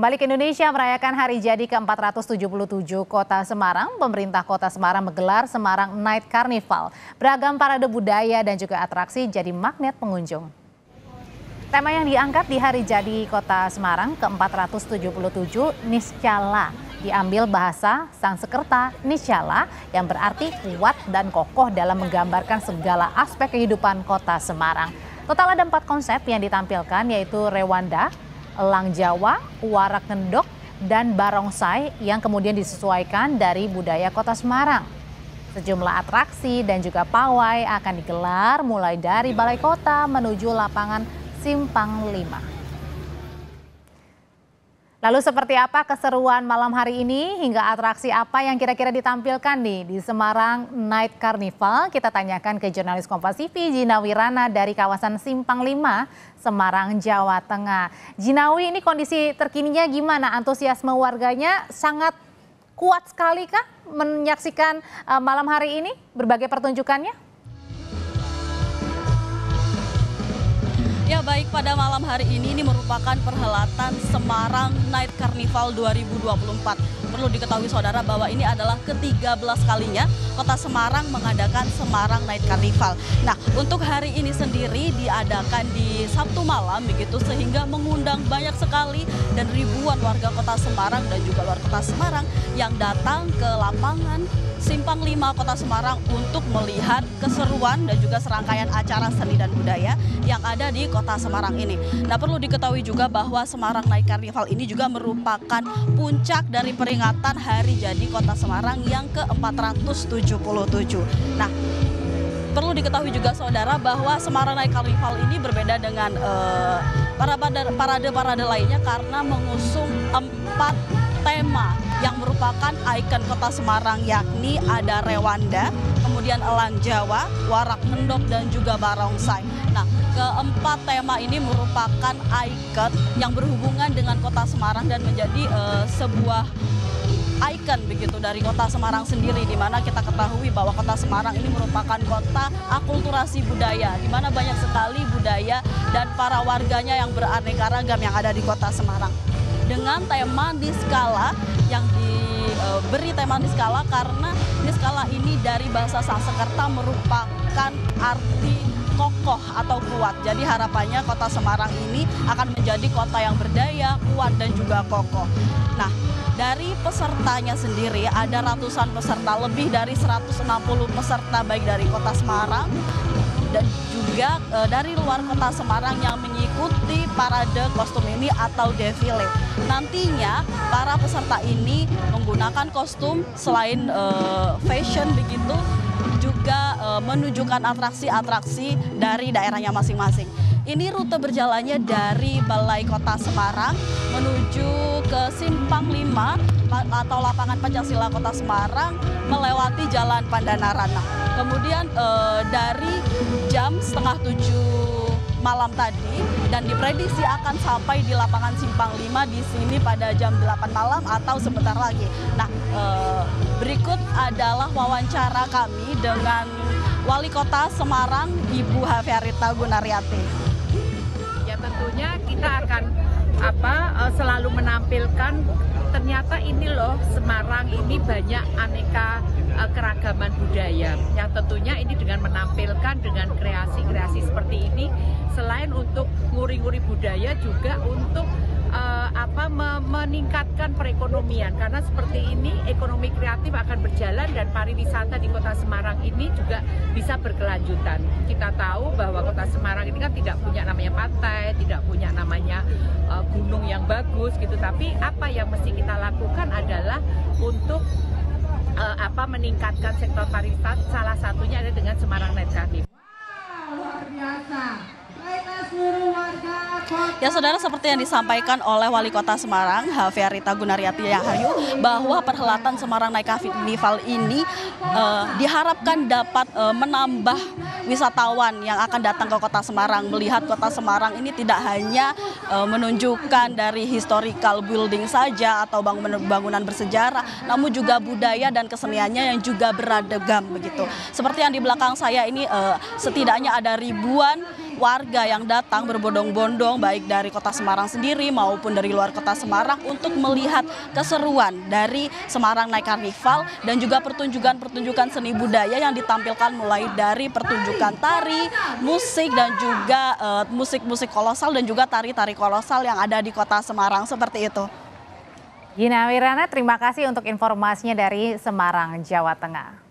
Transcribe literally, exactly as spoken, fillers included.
Kembali ke Indonesia merayakan Hari Jadi ke empat ratus tujuh puluh tujuh Kota Semarang, pemerintah Kota Semarang menggelar Semarang Night Carnival. Beragam parade budaya dan juga atraksi jadi magnet pengunjung. Tema yang diangkat di Hari Jadi Kota Semarang ke empat ratus tujuh puluh tujuh Niscala. Diambil bahasa Sanskerta Niscala yang berarti kuat dan kokoh dalam menggambarkan segala aspek kehidupan Kota Semarang. Total ada empat konsep yang ditampilkan yaitu Rewanda, Elang Jawa, Warak Ngendog, dan Barongsai yang kemudian disesuaikan dari budaya Kota Semarang. Sejumlah atraksi dan juga pawai akan digelar mulai dari Balai Kota menuju lapangan Simpang Lima. Lalu seperti apa keseruan malam hari ini hingga atraksi apa yang kira-kira ditampilkan nih di Semarang Night Carnival? Kita tanyakan ke jurnalis KOMPAS T V Jinawi Rana dari kawasan Simpang Lima, Semarang, Jawa Tengah. Jinawi, ini kondisi terkininya gimana? Antusiasme warganya sangat kuat sekali kah menyaksikan malam hari ini berbagai pertunjukannya? Ya, baik, pada malam hari ini ini merupakan perhelatan Semarang Night Carnival dua ribu dua puluh empat. Perlu diketahui saudara bahwa ini adalah ke tiga belas kalinya Kota Semarang mengadakan Semarang Night Carnival. Nah, untuk hari ini sendiri diadakan di Sabtu malam begitu, sehingga mengundang banyak sekali dan ribuan warga Kota Semarang dan juga luar Kota Semarang yang datang ke lapangan Simpang Lima Kota Semarang untuk melihat keseruan dan juga serangkaian acara seni dan budaya yang ada di Kota Semarang ini. Nah, perlu diketahui juga bahwa Semarang Night Carnival ini juga merupakan puncak dari peringatan Hari Jadi Kota Semarang yang ke empat ratus tujuh puluh tujuh. Nah, perlu diketahui juga saudara bahwa Semarang Night Carnival ini berbeda dengan eh, para parade-parade lainnya karena mengusung empat tema yang merupakan ikon Kota Semarang, yakni ada Rewanda, kemudian Elang Jawa, Warak Ngendog, dan juga Barongsai. Nah, keempat tema ini merupakan ikon yang berhubungan dengan Kota Semarang dan menjadi eh, sebuah ikon begitu dari Kota Semarang sendiri, di mana kita ketahui bahwa Kota Semarang ini merupakan kota akulturasi budaya, di mana banyak sekali budaya dan para warganya yang beraneka ragam yang ada di Kota Semarang. Dengan tema Niscala yang diberi tema Niscala karena Niscala ini dari bahasa Sanskerta merupakan arti kokoh atau kuat. Jadi harapannya Kota Semarang ini akan menjadi kota yang berdaya, kuat, dan juga kokoh. Nah, dari pesertanya sendiri ada ratusan peserta, lebih dari seratus enam puluh peserta baik dari Kota Semarang dan juga e, dari luar Kota Semarang yang mengikuti parade kostum ini atau defile. Nantinya para peserta ini menggunakan kostum selain e, fashion begitu, juga e, menunjukkan atraksi-atraksi dari daerahnya masing-masing. Ini rute berjalannya dari Balai Kota Semarang menuju ke Simpang Lima atau lapangan Pancasila Kota Semarang melewati Jalan Pandanaran. Nah, kemudian e, dari jam setengah tujuh malam tadi dan diprediksi akan sampai di lapangan Simpang Lima di sini pada jam delapan malam atau sebentar lagi. Nah, e, berikut adalah wawancara kami dengan Wali Kota Semarang, Ibu Hevearita Gunarti. Ya, tentunya kita akan apa selalu menampilkan ternyata ini loh Semarang ini banyak aneka keragaman budaya yang tentunya ini dengan menampilkan dengan kreasi-kreasi seperti ini selain untuk nguri-nguri budaya juga untuk uh, apa meningkatkan perekonomian karena seperti ini ekonomi kreatif akan berjalan dan pariwisata di Kota Semarang ini juga bisa berkelanjutan. Kita tahu bahwa Kota Semarang ini kan tidak punya namanya pantai, tidak punya namanya uh, gunung yang bagus gitu, tapi apa yang mesti kita lakukan adalah untuk Uh, apa meningkatkan sektor pariwisata, salah satunya ada dengan Semarang Night Carnival. Wow, luar biasa. Ya, saudara, seperti yang disampaikan oleh Wali Kota Semarang, Hevearita Gunarti Yahayu, bahwa perhelatan Semarang Night Carnival ini eh, diharapkan dapat eh, menambah wisatawan yang akan datang ke Kota Semarang, melihat Kota Semarang ini tidak hanya eh, menunjukkan dari historical building saja atau bangunan-bangunan bersejarah, namun juga budaya dan keseniannya yang juga beradegam begitu. Seperti yang di belakang saya ini eh, setidaknya ada ribuan warga yang datang berbondong-bondong baik dari kota Semarang sendiri maupun dari luar kota Semarang untuk melihat keseruan dari Semarang Night Carnival dan juga pertunjukan-pertunjukan seni budaya yang ditampilkan mulai dari pertunjukan tari, musik dan juga musik-musik uh, kolosal dan juga tari-tari kolosal yang ada di kota Semarang seperti itu. Jinawi Rana, terima kasih untuk informasinya dari Semarang, Jawa Tengah.